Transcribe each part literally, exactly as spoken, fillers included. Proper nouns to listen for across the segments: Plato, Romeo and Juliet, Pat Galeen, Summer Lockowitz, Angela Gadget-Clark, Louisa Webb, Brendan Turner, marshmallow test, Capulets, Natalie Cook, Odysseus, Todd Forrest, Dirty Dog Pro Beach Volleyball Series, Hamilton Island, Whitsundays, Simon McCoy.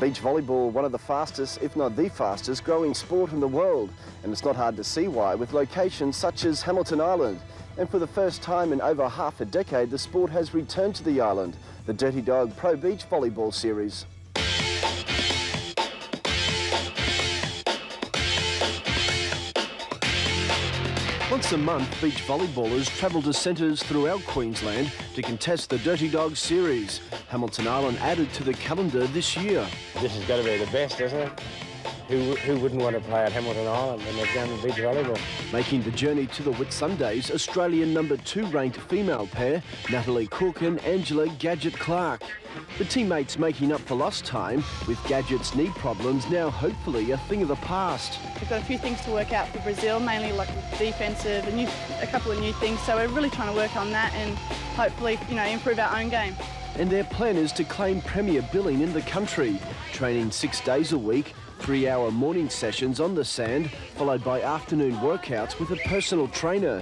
Beach volleyball, one of the fastest, if not the fastest, growing sport in the world. And it's not hard to see why, with locations such as Hamilton Island. And for the first time in over half a decade, the sport has returned to the island, the Dirty Dog Pro Beach Volleyball Series. Once a month, beach volleyballers travel to centres throughout Queensland to contest the Dirty Dog Series. Hamilton Island added to the calendar this year. This has got to be the best, isn't it? Who, who wouldn't want to play at Hamilton Island when they've done the beach volleyball? Making the journey to the Whitsundays, Australian number two ranked female pair, Natalie Cook and Angela Gadget-Clark. The teammates making up for lost time, with Gadget's knee problems now hopefully a thing of the past. We've got a few things to work out for Brazil, mainly like defensive and new, a couple of new things, so we're really trying to work on that and hopefully, you know, improve our own game. And their plan is to claim premier billing in the country, training six days a week, three-hour morning sessions on the sand, followed by afternoon workouts with a personal trainer.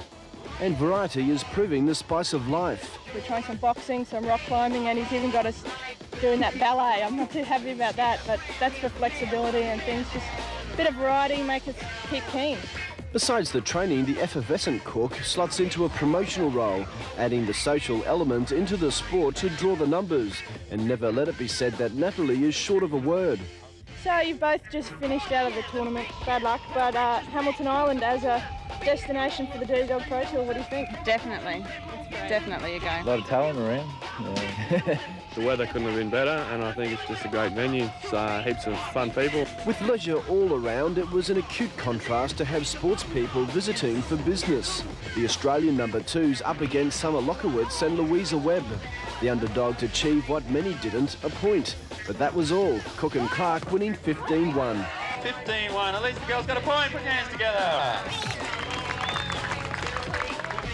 And variety is proving the spice of life. We're trying some boxing, some rock climbing, and he's even got us doing that ballet. I'm not too happy about that, but that's for flexibility and things. Just a bit of variety, make us keep keen. Besides the training, the effervescent Cook slots into a promotional role, adding the social element into the sport to draw the numbers. And never let it be said that Natalie is short of a word. So you've both just finished out of the tournament, bad luck, but uh, Hamilton Island as a destination for the Dirty Dog Pro Tour, what do you think? Definitely, definitely a go. A lot of talent around. Yeah. The weather couldn't have been better, and I think it's just a great venue. It's uh, heaps of fun people. With leisure all around, it was an acute contrast to have sports people visiting for business. The Australian number two's up against Summer Lockowitz and Louisa Webb. The underdogs achieved what many didn't, a point. But that was all, Cook and Clark winning fifteen one. fifteen one, at least the girls got a point, put your hands together.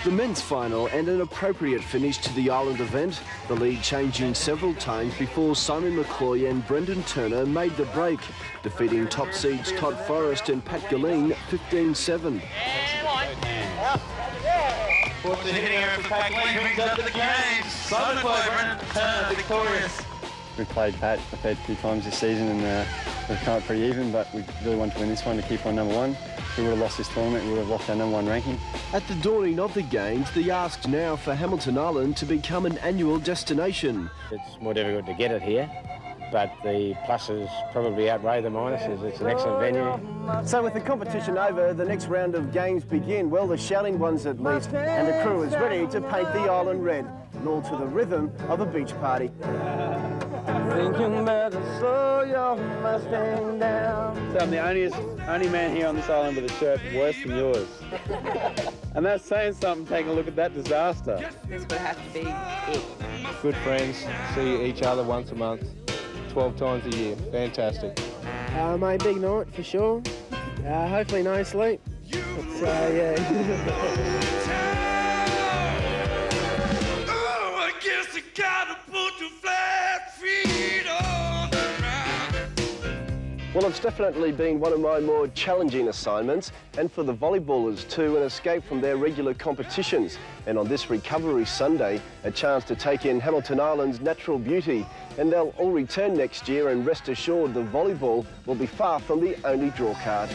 The men's final and an appropriate finish to the island event, the lead changing several times before Simon McCoy and Brendan Turner made the break, defeating top seeds Todd Forrest and Pat Galeen fifteen seven. Well, the hitting error for Pat Galeen brings up to the game. Simon McCoy, Brendan Turner, victorious. We played Pat, I've played a few times this season and uh, we've come up pretty even, but we really want to win this one to keep on number one. If we would have lost this tournament, we would have lost our number one ranking. At the dawning of the Games, they asked now for Hamilton Island to become an annual destination. It's more difficult to get it here, but the pluses probably outweigh the minuses. It's an excellent venue. So with the competition over, the next round of games begin, well, the shouting ones at least, and the crew is ready to paint the island red, and all to the rhythm of a beach party. Thinking better, slow your Mustang down. So I'm the only, only man here on this island with a shirt worse than yours. And that's saying something, taking a look at that disaster. This would have to be it. Good friends, see each other once a month, twelve times a year. Fantastic. Uh, mate, big night for sure. Uh, hopefully no sleep. So, uh, yeah. Well, it's definitely been one of my more challenging assignments, and for the volleyballers too, an escape from their regular competitions. And on this Recovery Sunday, a chance to take in Hamilton Island's natural beauty. And they'll all return next year, and rest assured the volleyball will be far from the only draw card.